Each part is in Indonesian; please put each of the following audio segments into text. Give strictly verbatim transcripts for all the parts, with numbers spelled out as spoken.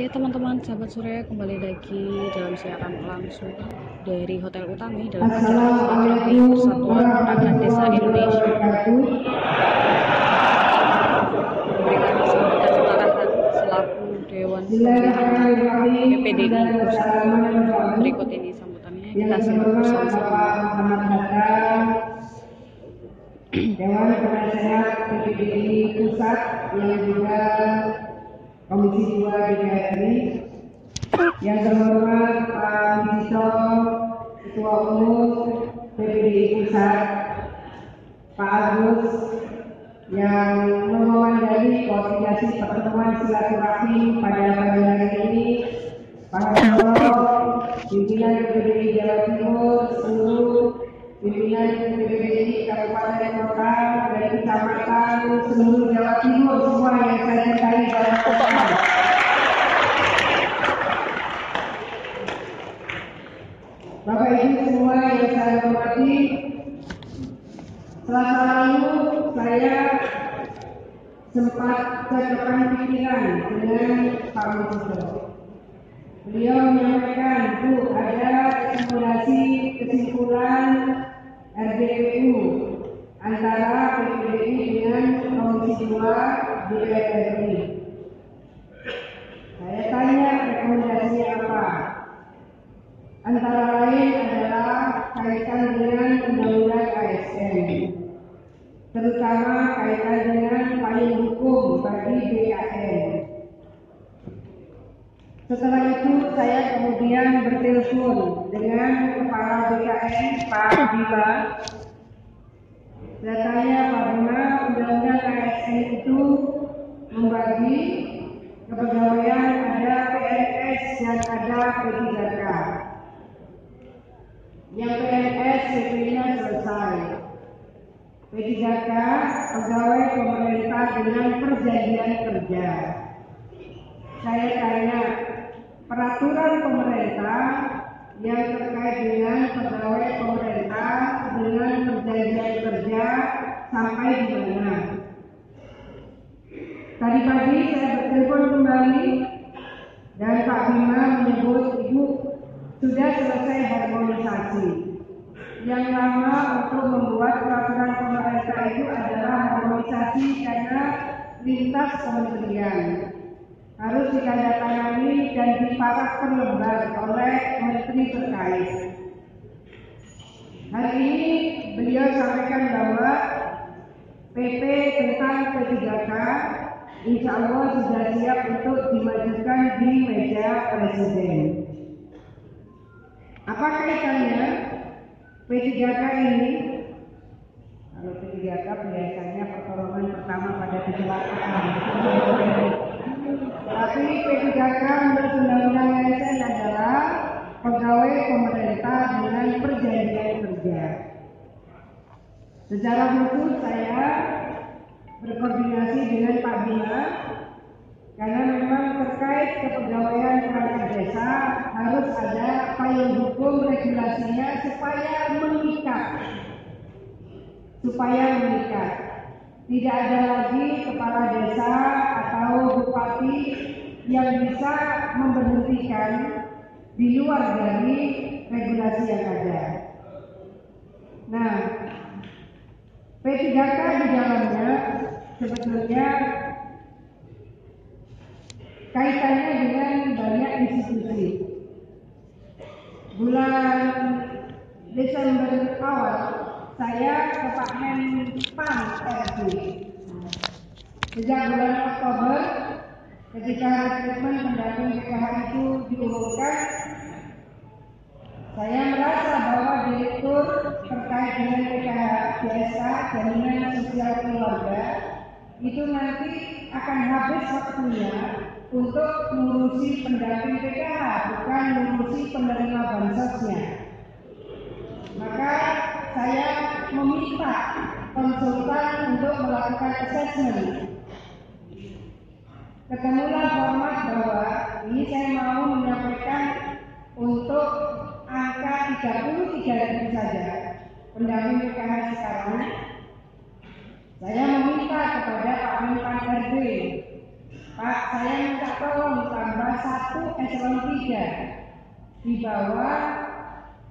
Ya teman-teman, sahabat sore, kembali lagi dalam siaran langsung dari Hotel Utami dalam acara Persatuan Perangkat Desa Indonesia memberikan kesempatan arahan selaku Dewan P P D I berikut ini sambutannya. Kita simak bersama-sama. Dewan Penasehat P P D I Pusat yang juga Komisi dua D P R yang terhormat Pak Fisto, Ketua Umum P P D I Pusat, Pak Agus yang memandai koordinasi pertemuan silaturahmi pada malam hari ini, Pak Tengok, pimpinan P P D I Jawa Timur, seluruh pimpinan P B B Kabupaten Kota dan Kecamatan seluruh Jawa Timur, semua yang saya cintai dalam kota. Bapak Ibu semua yang saya hormati, selasa lalu saya sempat tertekan pikiran dengan Pak Mujito. Beliau menyampaikan, Bu, ada simulasi kesimpulan R D P U antara P P D I dengan Komisi dua D P R R I. Saya tanya rekomendasinya apa? Antara lain adalah kaitan dengan undang-undang A S N, terutama kaitan dengan payung hukum bagi B K N. Setelah itu saya kemudian bertelepon dengan Kepala B K N Pak Bima. Saya tanya, Pak Bima, undang-undang A S N itu membagi kepegawaian ada P N S dan ada P tiga K. Yang P N S sebelumnya selesai. P tiga K pegawai pemerintah dengan perjanjian kerja. Saya tanya, peraturan pemerintah yang terkait dengan pegawai pemerintah dengan perjanjian kerja sampai di mana? Tadi pagi saya bertelepon kembali dan Pak Bima menyebut, Ibu sudah selesai harmonisasi. Yang lama untuk membuat peraturan pemerintah itu adalah harmonisasi karena lintas kementerian. Harus ditandatangani dan dipakai perlembar oleh Menteri terkait. Hari ini beliau sampaikan bahwa P P tentang P tiga K insya Allah sudah siap untuk dimajukan di meja Presiden. Apa kaitannya P tiga K ini? Kalau P tiga K biasanya pertolongan pertama pada kecelakaan. Tapi P tiga K menurut undang-undang A S N adalah pegawai pemerintah dengan perjanjian kerja. Secara khusus saya berkoordinasi dengan Pak Bima karena memang terkait kepegawaian perangkat desa harus ada payung hukum regulasinya supaya mengikat, supaya mengikat. Tidak ada lagi kepala desa atau bupati yang bisa memberhentikan di luar dari regulasi yang ada. Nah, P tiga K di dalamnya sebetulnya kaitannya dengan banyak institusi. Bulan Desember awal saya ke Pak Menteri sejak bulan Oktober ketika rekrutmen pendamping P K H itu diumumkan. Saya merasa bahwa direktur terkait dengan P K H jaminan sosial keluarga itu nanti akan habis waktunya untuk mengurusi pendamping P K H, bukan mengurusi penerima bansosnya. Maka saya meminta konsultan untuk melakukan assessment. Ketemulah format bahwa ini saya mau menyampaikan untuk angka tiga puluh tiga ribu saja pendamping P K H sekarang. Saya meminta kepada Pak Amin Pancarguin, Pak Pak, saya minta tolong tambah satu eselon tiga di bawah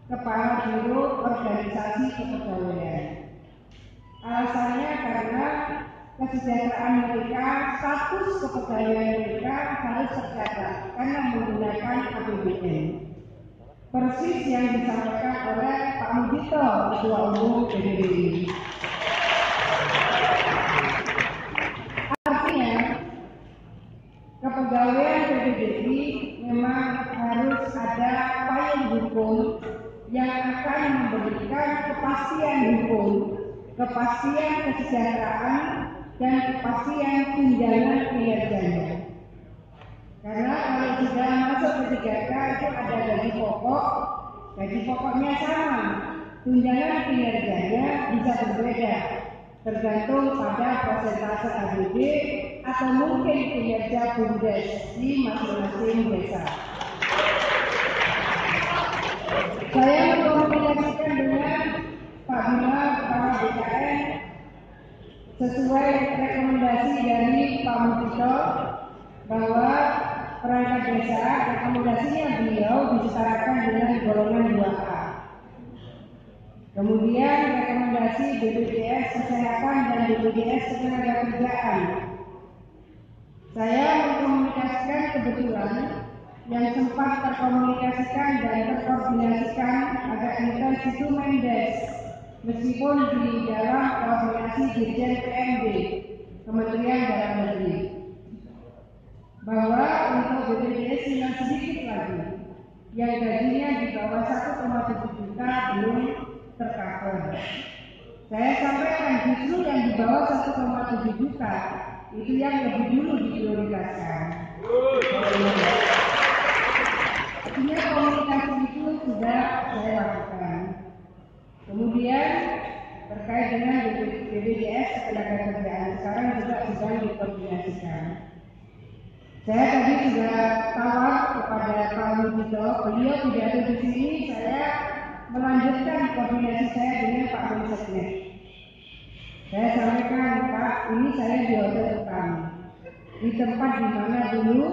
Kepala Biro Organisasi Kepegawaian. Alasannya karena kesejahteraan mereka, status kepegawaian mereka harus tercatat karena menggunakan A P B N. Persis yang disampaikan oleh Pak Mujito, Ketua Umum P P D I. Artinya, kepegawaian P P D I memang harus ada payung hukum yang akan memberikan kepastian hukum, kepastian kesejahteraan, dan kepastian tunjangan kinerjanya. Karena kalau sudah masuk ke P tiga K itu ada gaji pokok, gaji pokoknya sama, tunjangan kinerjanya bisa berbeda tergantung pada persentase A B D atau mungkin kinerja BUMDes di masing-masing desa. Saya mengkomunikasikan dengan Pak Bima, Kepala B K N, sesuai rekomendasi dari Pak Mujito bahwa perangkat desa, rekomendasinya beliau disetarakan dengan golongan dua A. Kemudian rekomendasi B P J S Kesehatan dan B P J S Ketenagakerjaan. Saya mengkomunikasikan kebetulan yang sempat terkomunikasikan dan terkoordinasikan agak intens itu BUMDes, meskipun di dalam koordinasi Dirjen P M B Kementerian Dalam Negeri. Bahwa untuk B P J S yang sedikit lagi yang gajinya di bawah satu koma tujuh juta belum tercover. Saya sampaikan justru yang di bawah satu koma tujuh juta itu yang lebih dulu diprioritaskan. Artinya komunikasi itu sudah saya lakukan. Kemudian terkait dengan B P J S Ketenagakerjaan sekarang juga sedang dikoordinasikan. Saya tadi juga tawar kepada Pak Fisto, beliau tidak ada di sini, saya melanjutkan koordinasi saya dengan Pak Menteri. Saya sampaikan, Pak, ini saya di Hotel Utami, di tempat di mana dulu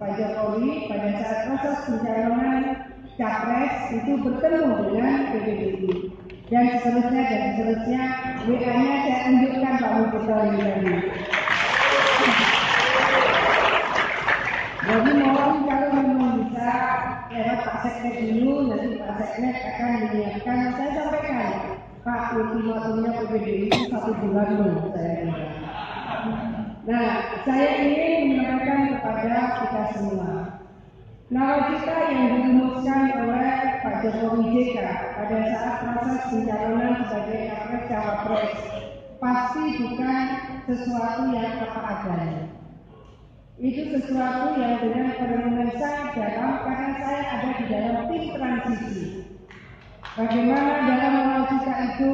Pak Jokowi pada saat proses pencalonan capres itu bertemu dengan P P D I dan seterusnya dan seterusnya. W A-nya saya tunjukkan Pak Menteri tadi. Jadi mohon kalau memang bisa lewat Pak Seknek dulu, nanti Pak Seknek akan menyiapkan. Saya sampaikan, Pak, ultimatumnya P B B itu satu bulan dulu. Saya Nah, saya ingin menyampaikan kepada kita semua. Nawacita yang dirumuskan oleh Pak Jokowi J K pada saat proses pencalonan sebagai capres-cawapres pasti bukan sesuatu yang apa adanya. Itu sesuatu yang dengan perenungan saya dalam, karena saya ada di dalam tim transisi. Bagaimana dalam nawacita itu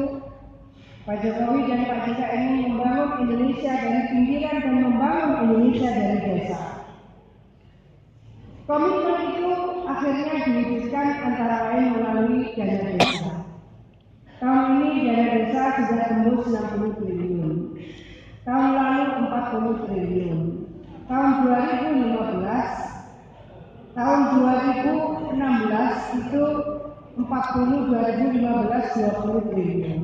Pak Jokowi dan Pak J K ini membangun Indonesia dari pinggiran dan membangun Indonesia dari desa. Komitmen itu akhirnya diwujudkan antara lain melalui dana desa. Tahun ini dana desa sudah tembus enam puluh triliun, tahun lalu empat puluh triliun. Tahun dua ribu lima belas, tahun dua ribu enam belas itu empat puluh, dua ribu lima belas dua puluh triliun.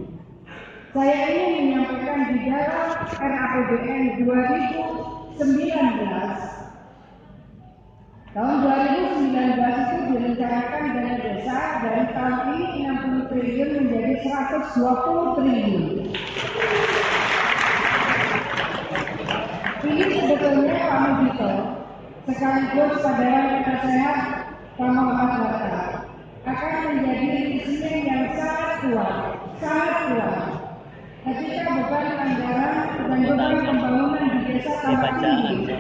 Saya ingin menyampaikan di dalam R A P B N dua ribu sembilan belas, tahun dua ribu sembilan belas itu direncanakan dana desa dari tahun ini enam puluh triliun menjadi seratus dua puluh triliun. Ini sebetulnya Pak Mujito sekaligus pada penasehat Pak Muhammad akan menjadi presiden yang sangat kuat, sangat kuat. Ketika bukan anggaran dan bukan pembangunan di desa tanpa tinggi.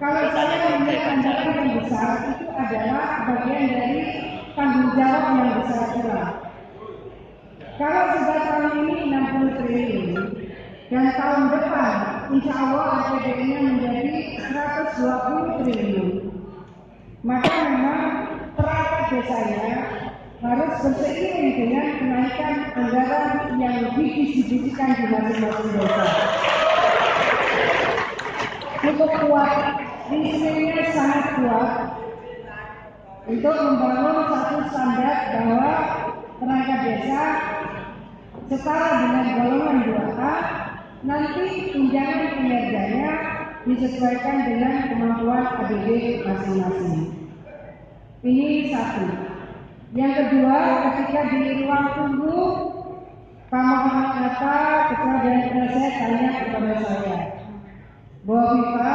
Kalau saya memilih anggaran yang besar itu adalah bagian dari tanggung jawab yang besar pula. Kalau sudah tahun ini enam puluh triliun dan tahun depan Insya Allah A P B N-nya menjadi seratus dua puluh triliun. Maka memang perangkat desanya harus berseiring dengan kenaikan anggaran yang lebih distribusikan di masing-masing desa. Cukup kuat, visinya sangat kuat untuk membangun satu standar bahwa perangkat desa setara dengan golongan dua A, nanti tunjangan kinerjanya disesuaikan dengan kemampuan A B D masing-masing. Ini satu. Yang kedua, ketika di ruang tunggu Pak Muhammad Atta, ketua Dewan Penasihat, tanya kepada saya, Bu Viva,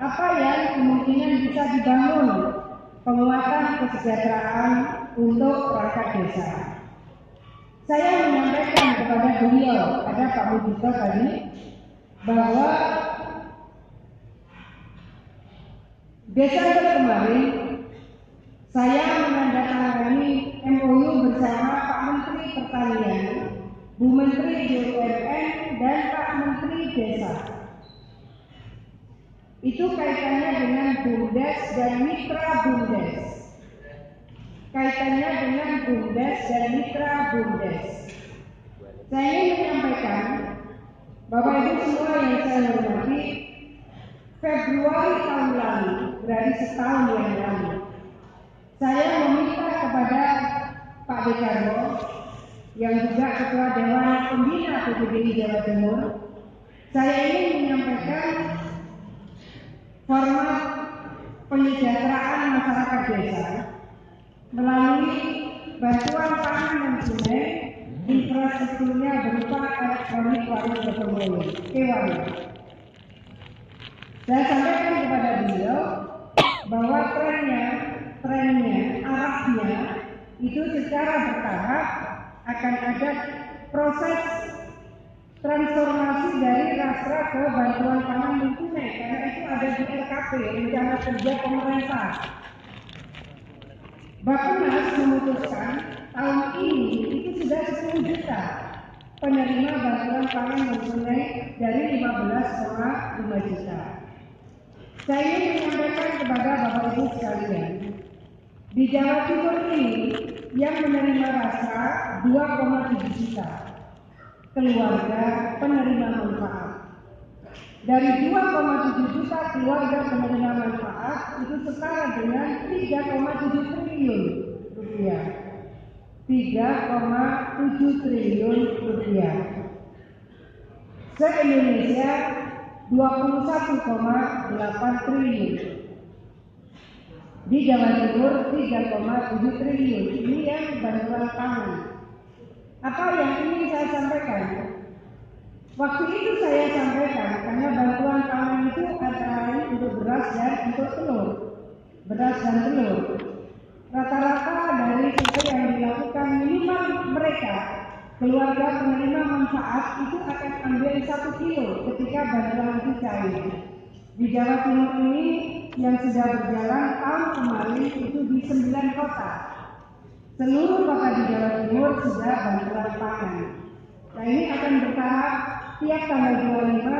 apa yang kemungkinan bisa dibangun penguatan kesejahteraan untuk perangkat desa? Saya menyampaikan kepada beliau, ada Pak Mujito tadi, bahwa Desember kemarin saya menandatangani M O U bersama Pak Menteri Pertanian, Bu Menteri B U M N, dan Pak Menteri Desa. Itu kaitannya dengan BUMDes dan mitra BUMDes. Kaitannya dengan BUMDes dan mitra BUMDes. Saya ingin menyampaikan, Bapak Ibu semua yang saya hormati, Februari tahun lalu, berarti setahun yang lalu, saya meminta kepada Pak Soekarwo, yang juga Ketua Dewan Pembina P P D I Jawa Timur, saya ingin menyampaikan format penyejahteraan masyarakat desa melalui bantuan pangan dan sungai, infrastrukturnya berupa elektronik warung gotong royong, e-warung. Saya sampaikan kepada beliau bahwa trennya, trennya, arahnya itu secara bertahap akan ada proses transformasi dari rastra ke bantuan pangan dan sungai, karena itu ada di R K P, rencana kerja pemerintah. Bapenas memutuskan tahun ini itu sudah sepuluh juta penerima bantuan pangan dan sungai dari lima belas koma lima juta. Saya ingin menyampaikan kepada Bapak Ibu sekalian, di Jawa Timur ini yang menerima rasa dua koma tujuh juta keluarga penerima manfaat. Dari dua koma tujuh juta keluarga penerima manfaat itu setara dengan tiga koma tujuh triliun rupiah. tiga koma tujuh triliun rupiah. Se-Indonesia dua puluh satu koma delapan triliun. Di Jawa Timur tiga koma tujuh triliun. Ini yang bantuan pangan. Apa yang ingin saya sampaikan? Waktu itu saya sampaikan, karena bantuan pangan itu antara lain untuk beras dan untuk telur. Beras dan telur. Rata-rata dari survei yang dilakukan minimal mereka, keluarga penerima manfaat itu akan ambil satu kilo ketika bantuan itu cair. Di Jawa Timur ini yang sudah berjalan tahun kemarin itu di sembilan kota. Seluruh kota di Jawa Timur sudah bantuan pangan. Nah ini akan bertahap. Tiap tanggal dua puluh lima,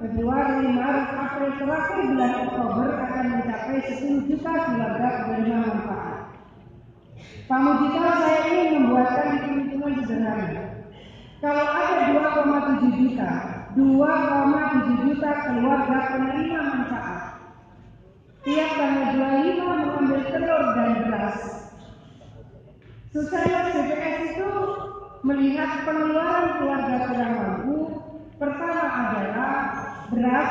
Februari, Maret, April, terakhir bulan Oktober akan mencapai sepuluh juta keluarga penerima manfaat. Pak Mujito, saya ingin membuatkan hitung-hitungan sederhana. Kalau ada dua koma tujuh juta, dua koma tujuh juta keluarga penerima manfaat, tiap tanggal dua puluh lima mengambil telur dan beras. Susana B P S itu melihat pengeluaran keluarga kurang mampu. Pertama adalah beras,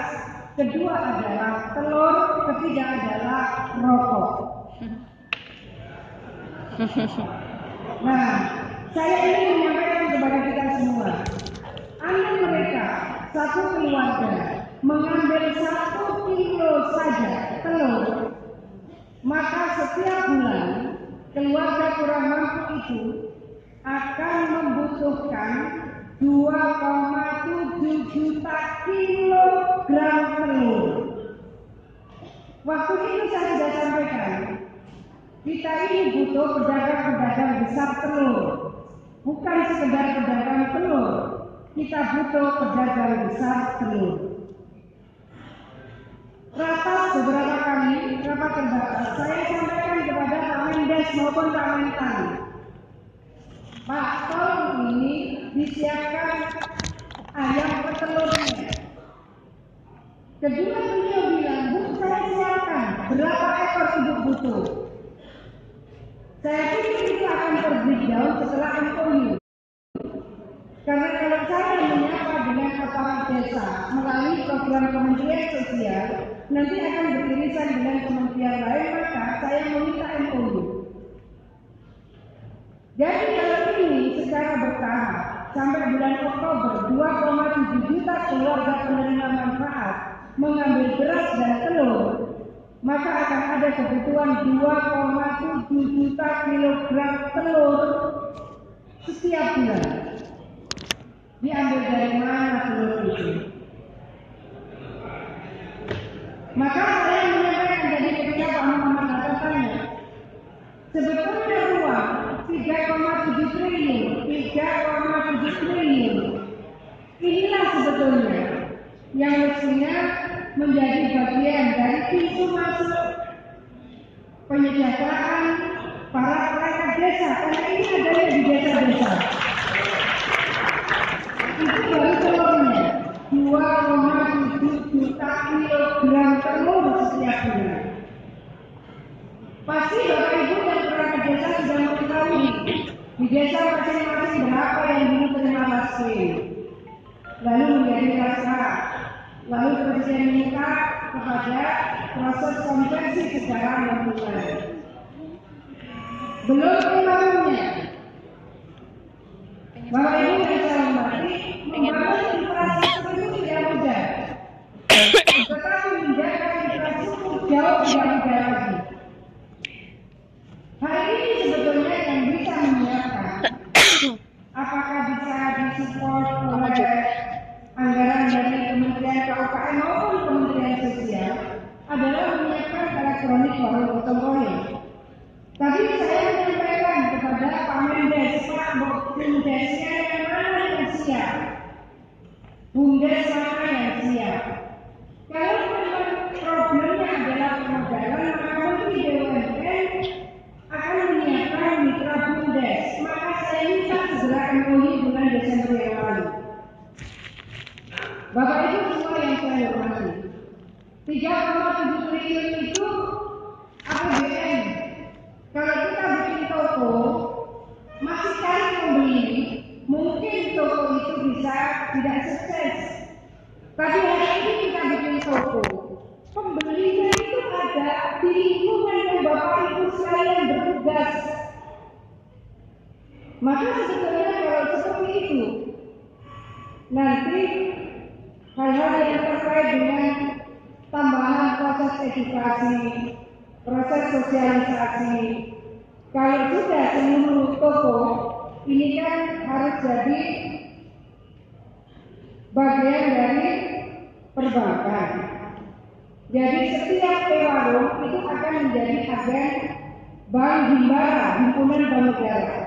kedua adalah telur, ketiga adalah rokok. Nah, saya ingin menyampaikan kepada kita semua, andai mereka satu keluarga mengambil satu kilo saja telur, maka setiap bulan keluarga kurang mampu itu akan membutuhkan dua koma tujuh juta kilogram telur. Waktu itu saya sudah sampaikan, kita ini butuh pedagang-pedagang besar telur, bukan sekedar pedagang telur, kita butuh pedagang besar telur. Rapat beberapa kali, rapat terbatas, saya sampaikan kepada Pak Mendes maupun Pak Mentan, Pak, tolong ini disiapkan ayam petelurnya. Kedua beliau bilang berapa ekor induk butuh. Saya pikir itu akan terjawab setelah M O U. Karena kalau saya menyapa dengan kepala desa melalui program Kementerian Sosial, nanti akan beririsan dengan kementerian lain, maka saya meminta M O U. Jadi kalau ini secara bertahap sampai bulan Oktober, dua koma tujuh juta keluarga penerima manfaat mengambil beras dan telur, maka akan ada kebutuhan dua koma tujuh juta kilogram telur setiap bulan. Diambil dari mana telur itu? Maka saya menyampaikan dari ketika Pak Muhammad bertanya, sebetulnya ruang tiga koma tujuh triliun, tiga koma tujuh triliun. Inilah sebetulnya yang mestinya menjadi bagian dari pintu masuk penyejahteraan para perangkat desa. Karena ini adalah di desa-desa. Itu baru telurnya, dua koma tujuh juta kilogram telur setiap bulan. Pasti Bapak Ibu dan perangkat desa sudah mengetahui di desa masing-masing berapa yang dulu terima lastri, lalu menjadi rasa, lalu presiden minta kepada proses konversi secara nasional. Belum ketahuannya Bapak Ibu bisa membantu membangun infrastruktur itu tidak mudah, tetapi menjaga infrastruktur jauh tidak mudah lagi. Hari ini sebetulnya yang bisa menyiapkan, apakah bisa disupport oleh anggaran dari Kementerian K U K M maupun Kementerian Sosial, adalah menyiapkan elektronik warung otomotif. Tadi saya menyampaikan kepada Pak Mendes, Pak BUMDesnya yang mana yang siap, BUMDes mana yang siap. Kalau memang problemnya adalah pengadaan, maka Menteri B U M N akan menyiapkan mitra BUMDes, maka saya minta segera M O U bulan Desember yang lalu. Bapak Ibu semua yang saya hormati, tiga koma tujuh triliun itu A P B N. Kalau kita bikin toko, masih cari pembeli, mungkin toko itu bisa tidak sukses. Tapi hari ini kita bikin toko, pembelinya itu ada di lingkungan yang Bapak Ibu sekalian bertugas. Maka sebetulnya kalau seperti itu, nanti hal-hal yang terkait dengan tambahan proses edukasi, proses sosialisasi, kalau sudah seluruh toko, ini kan harus jadi bagian dari perbankan. Jadi setiap pewarung itu akan menjadi agen bank himbara, himpunan bank negara.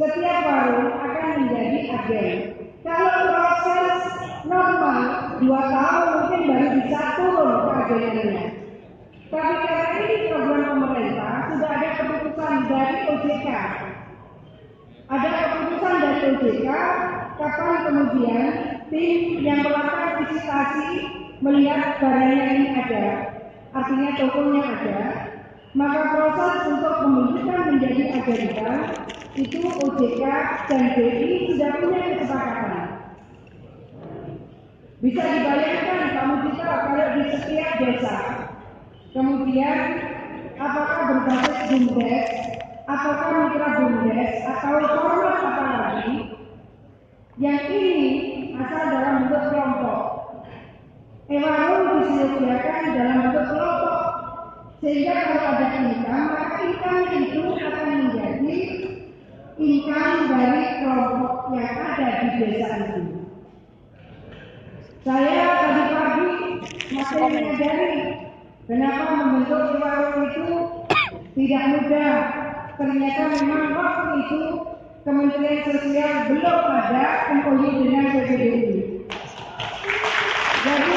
Setiap warung akan menjadi agen. Kalau proses normal dua tahun mungkin baru bisa turun keagenannya. Tapi karena ini program pemerintah, sudah ada keputusan dari O J K. Ada keputusan dari O J K kapan kemudian tim yang melakukan visitasi melihat barangnya ini ada, artinya tokonya ada, maka proses untuk pembentukan menjadi agenda itu O J K dan D P I sudah punya kesepakatan. Bisa dibayangkan Pak Mujito kalau di setiap desa, kemudian apakah berbasis BUMDes, apakah mitra BUMDes, atau format apa lagi, yang ini asal dalam bentuk kelompok. Ewarung disediakan dalam bentuk kelompok, sehingga kalau ada income, maka income itu akan menjadi income dari kelompok yang ada di desa itu. Saya tadi pagi masih menyadari kenapa membentuk ewarung itu tidak mudah. Ternyata memang waktu itu Kementerian Sosial belum ada M O U dengan P P D I. Jadi,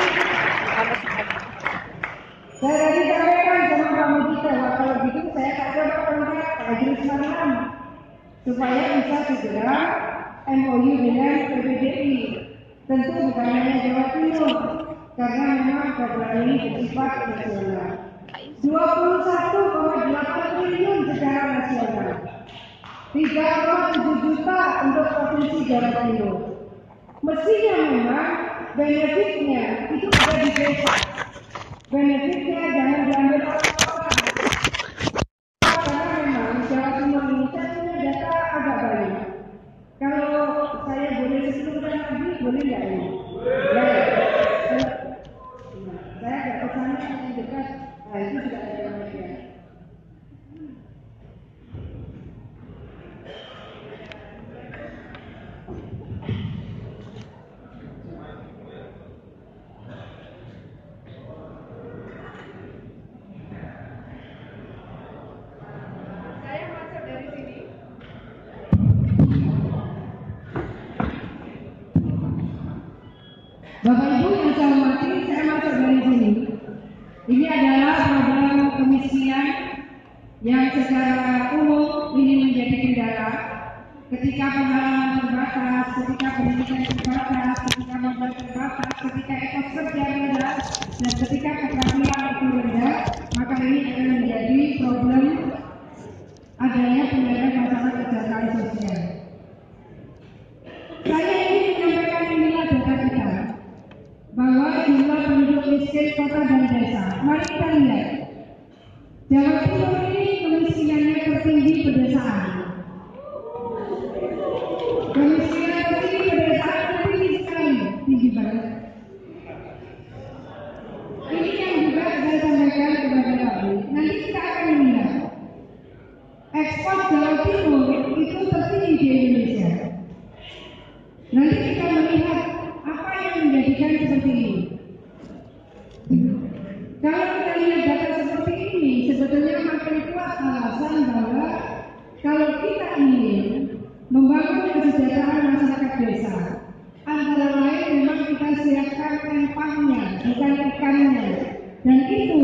saya tadi sampaikan sama kamu kita, kalau gitu saya tak coba kontak Pak Jokowi supaya bisa segera M O U dengan P B B I. Tentu bukan hanya Jawa Timur, karena memang program ini bersifat nasional. dua puluh satu koma delapan triliun secara nasional, tiga koma tujuh juta untuk provinsi Jawa Timur. Mestinya memang benefitnya itu ada di desa. Benefitnya jangan diambil orang-orang, karena memang Jawa Timur ini punya data agak banyak. Kalau saya boleh sebutkan lagi, boleh nggak ini? Ya, saya agak kesana yang dekat. Nah, itu juga ada yang lainnya. Bapak Ibu yang saya hormati, saya masuk dari sini. Ini adalah program pemisian yang secara umum ini menjadi kendala ketika pengalaman terbatas, ketika pendidikan terbatas, ketika modal terbatas, ketika ekos kerja rendah, dan ketika keterampilan itu rendah, maka ini akan menjadi problem adanya penyelesaian masalah kesejahteraan sosial. Saya ingin menyampaikan inilah data kita, bahwa jumlah penduduk miskin kota dan desa. Mari kita lihat, Jawa Timur ini kemiskinannya tertinggi pedesaan. Kemiskinan tertinggi pedesaan tertinggi sekali, tinggi banget. Ini yang juga saya sampaikan kepada Pak Bu. Nanti kita akan melihat ekspor Jawa Timur itu tertinggi di Indonesia. Nanti kita melihat apa yang menjadikan seperti ini. Kalau kita lihat data seperti ini, sebetulnya makin kuat alasan bahwa kalau kita ingin membangun kesejahteraan masyarakat desa, antara lain memang kita siapkan empangnya, bukan ikannya, dan itu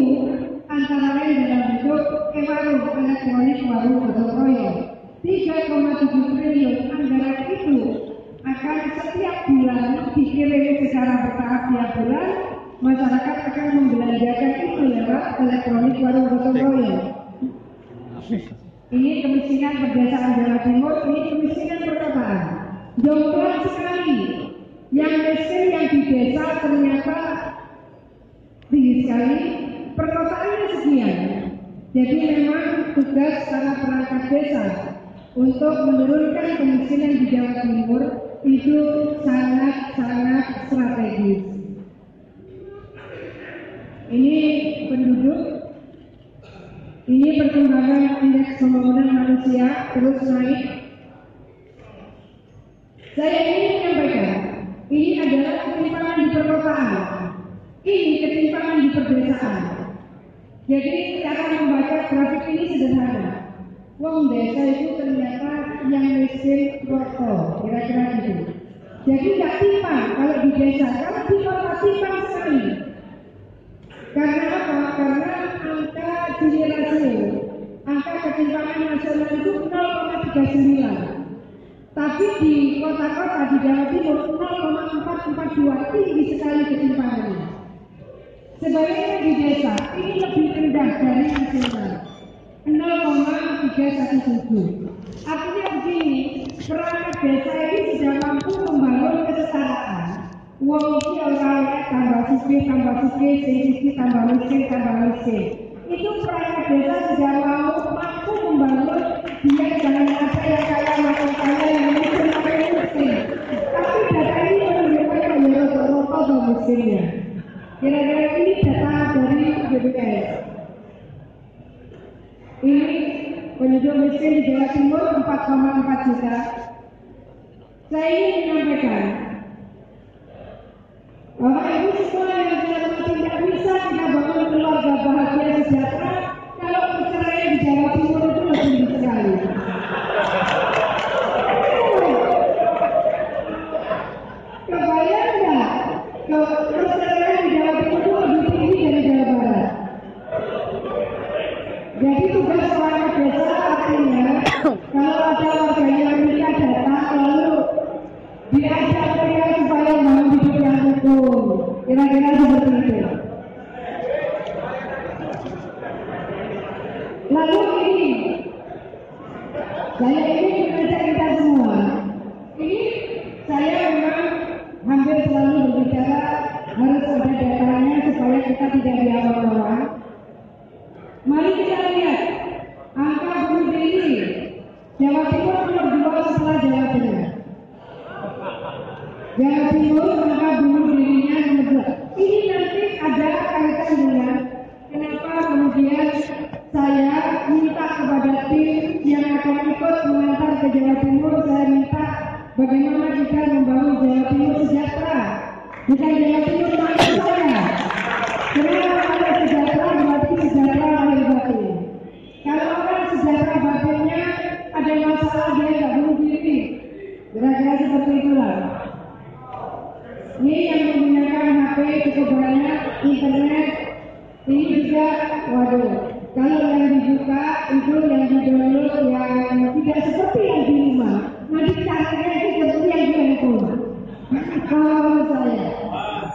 antara lain dalam bentuk ewarung, elektronik warung gotong royong. tiga koma tujuh triliun anggaran itu akan setiap bulan dikirim secara bertahap tiap bulan. Masyarakat akan membelanjakan itu lewat elektronik warung gotong royong. Ini kemiskinan pedesaan Jawa Timur, ini kemiskinan perkotaan. Jomblang sekali, yang miskin yang di desa ternyata tinggi sekali, perkotaannya sekian. Jadi memang tugas para perangkat desa untuk menurunkan kemiskinan di Jawa Timur itu sangat-sangat strategis. Ini penduduk, ini perkembangan indeks pembangunan manusia terus naik. Saya ingin menyampaikan, ini adalah ketimpangan di perkotaan, ini ketimpangan di pedesaan. Jadi kita akan membaca grafik ini sederhana. Wong desa itu ternyata yang miskin rokok, kira-kira gitu. Jadi nggak timpang kalau di desa, kalau di kota timpang sekali. Karena apa? Karena angka Gini rasio, angka ketimpangan nasional itu nol koma tiga sembilan. Tapi di kota-kota di Jawa Timur nol koma empat empat dua, tinggi sekali ketimpangannya. Sebaliknya di desa ini lebih rendah dari nasional. nol koma tiga satu tujuh. Artinya begini, perangkat desa ini sudah mampu membangun kesetaraan. Uang ini orang tambah sisi, tambah sisi, sisi tambah miskin, tambah miskin. Itu perangkat desa sudah mau mampu membangun dia jangan ada yang kaya makin kaya yang miskin makin miskin. Tapi data ini menunjukkan hanya rokok dan miskinnya. Kira-kira ini data dari U G B S. Ini penduduk miskin di Jawa Timur empat koma empat juta. Saya ingin menyampaikan, Bapak Ibu semua yang tidak bisa kita bangun keluarga bahagia sejahtera kalau perceraian di Jawa Timur itu lebih tinggi sekali. Kebayang nggak? Perceraian di Jawa Timur itu lebih tinggi dari Jawa Barat. Jadi tugas perangkat desa artinya kalau ada warga yang menikah datang lalu diajak mereka supaya mau hidup yang hukum, kira-kira seperti itu. Lalu ini, saya ini mengajak kita semua. Ini saya memang hampir selalu berbicara harus ada datanya supaya kita tidak diawang-awang. Mari kita lihat angka B U M D Jawa Timur nomor dua setelah Jawa Tengah. Jawa Timur angka B U M D-nya nomor dua. Ini nanti ada kaitan dengan kenapa kemudian saya minta kepada tim yang akan ikut mengantar ke Jawa Timur, saya minta bagaimana kita membangun Jawa Timur sejahtera, bukan Jawa Timur maju saya. Karena kalau sejahtera berarti sejahtera lahir batin. Kalau orang sejahtera batinnya ada masalah dia nggak bunuh diri, kira-kira seperti itulah. Ini yang menggunakan H P cukup banyak, internet ini juga, waduh. Kalau yang dibuka itu yang didownload yang tidak seperti yang di rumah, nanti caranya itu seperti yang di handphone. Kalau saya,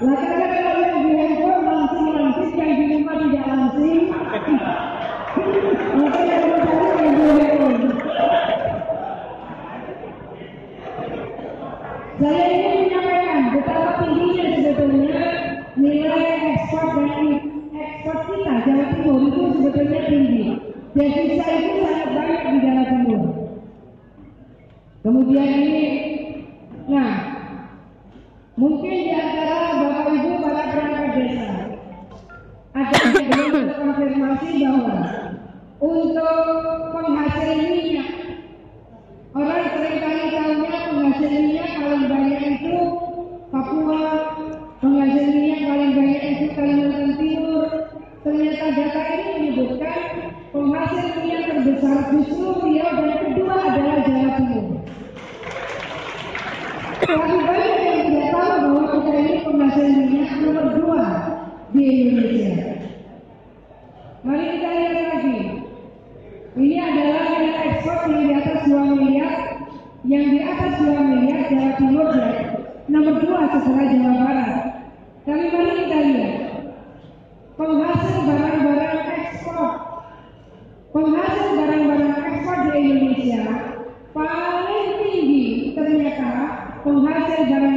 lah karena kalau yang di handphone langsung langsung, yang di rumah tidak langsung. Maka yang pertama yang di handphone. Saya ini menyampaikan betapa tingginya sebetulnya nilai ekspor dari ekspor kita Jawa Timur itu sebetulnya tinggi. Devisa itu sangat banyak di Jawa Timur. Kemudian ini, nah, mungkin di antara Bapak Ibu para perangkat desa ada yang belum terkonfirmasi bahwa untuk penghasil minyak, orang seringkali tahunya penghasil minyak paling banyak itu Papua, penghasil minyak paling banyak itu Kalimantan Timur. Ternyata data ini menyebutkan penghasil minyak terbesar justru Riau dan kedua adalah Jawa Timur. Tapi banyak yang tidak tahu bahwa kita ini penghasil minyak nomor dua di Indonesia. Mari kita lihat lagi. Ini adalah nilai ekspor yang di atas dua miliar, yang di atas dua miliar Jawa Timur dan nomor dua setelah Jawa Barat. Tapi mari kita lihat. Penghasil barang-barang ekspor, penghasil barang-barang ekspor di Indonesia paling tinggi ternyata penghasil barang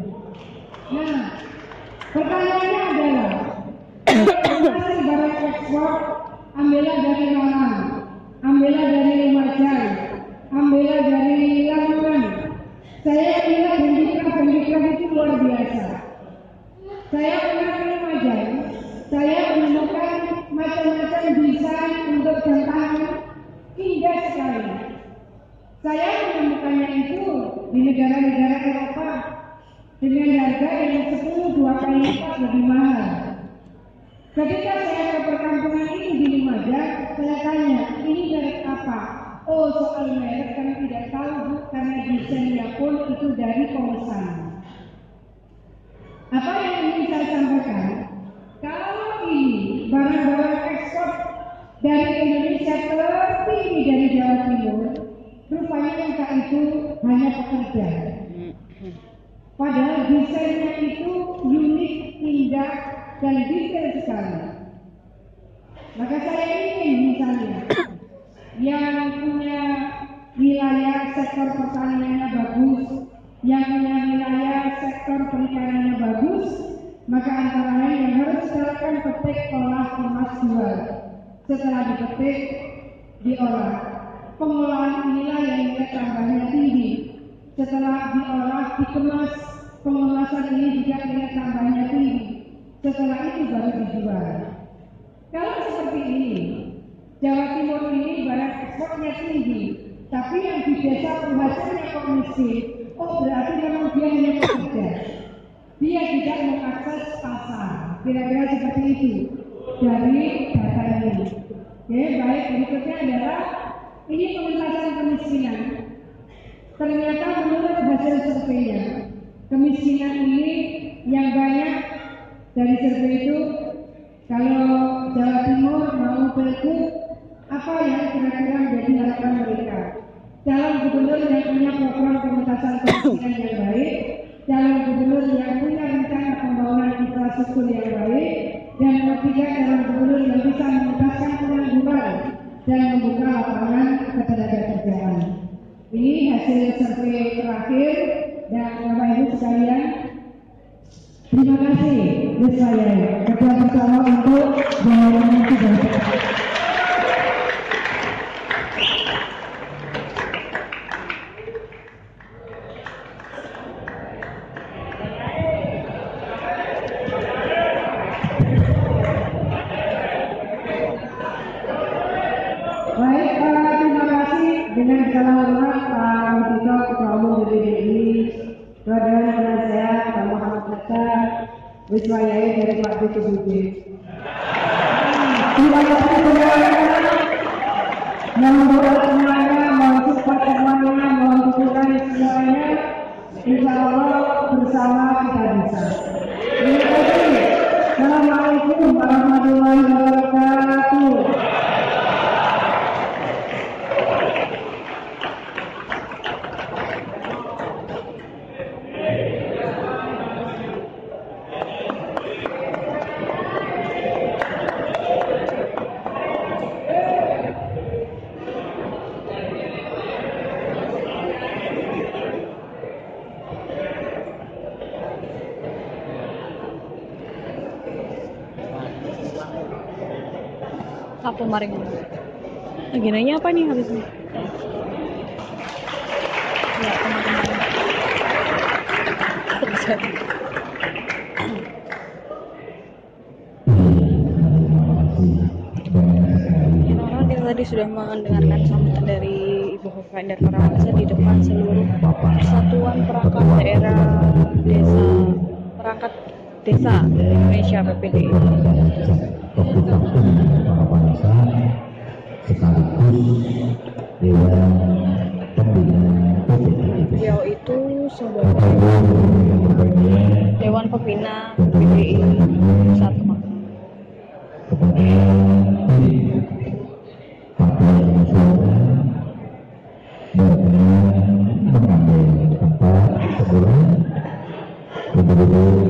Nah, pertanyaannya adalah penghasil barang ekspor ambillah dari mana? Ambillah dari Lumajang, ambillah dari Lamongan. Saya kira pendidikan-pendidikan itu luar biasa. Saya pernah ke Lumajang, saya menemukan macam-macam desain untuk jam tangan hingga sekali. Saya menemukannya itu di negara-negara Eropa dengan harga yang sepuluh dua kali lipat lebih mahal. Ketika saya ke perkampungan ini di Lumajang, saya tanya, ini merek apa? Oh, soal merek kami tidak tahu, karena desainnya pun itu dari pemesan. Apa yang ingin saya sampaikan? Kalau ini barang-barang ekspor dari Indonesia tertinggi dari Jawa Timur, rupanya yang tak itu hanya pekerja. Padahal desainnya itu unik, indah, dan detail sekali. Maka saya ingin misalnya yang punya wilayah sektor pertaniannya bagus, yang punya wilayah sektor perikanannya bagus, maka antara lain yang harus dilakukan petik, olah, kemas, jual. Setelah dipetik, diolah. Pengolahan inilah yang nilai tambahnya tinggi. Setelah diolah, dikemas. Pengemasan ini juga nilai tambahnya tinggi. Setelah itu baru dijual. Kalau seperti ini, Jawa Timur ini barang ekspornya tinggi, tapi yang di desa penghasilnya komisi. Oh, berarti memang dia hanya pekerja. Dia tidak mengakses pasar. Kira-kira seperti itu dari data ini. Oke, baik, berikutnya adalah ini pengentasan kemiskinan. Ternyata menurut hasil surveinya, kemiskinan ini yang banyak dari survei itu. Kalau Jawa Timur mau berikut, apa yang kira-kira menjadi harapan mereka? Calon gubernur yang punya program pementasan kemiskinan yang baik, calon gubernur yang punya rencana pembangunan infrastruktur yang baik, dan ketiga dalam pemilu yang bisa meningkatkan pengangguran dan membuka lapangan ketenagakerjaan. Ini hasil survei terakhir dan Bapak Ibu sekalian, terima kasih buat saya ketua bersama untuk jawabannya sudah. Wiswayai dari Pak Fisto. Terima kasih semuanya. Mohon doa semuanya, mohon support semuanya, mohon dukungan semuanya. Insya Allah bersama kita bisa. Terima kasih. Assalamualaikum warahmatullahi wabarakatuh. Kemarin lagi nanya apa nih habis ini? Ya, teman-teman. Tadi sudah mendengarkan sambutan dari Ibu Hofa dan para wajah di depan seluruh Persatuan Perangkat Daerah Desa Perangkat Desa Indonesia P P D I. Keputusan para bangsa sekaligus Dewan Pembina P B B. Beliau itu sebagai Dewan Pembina P B B satu kepada partai nasional berkenan mengambil tempat sebulan berbeda